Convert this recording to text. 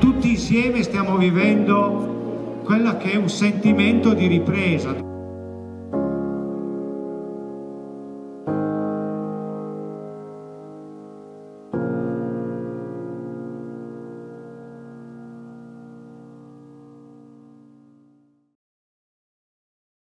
Tutti insieme stiamo vivendo quello che è un sentimento di ripresa.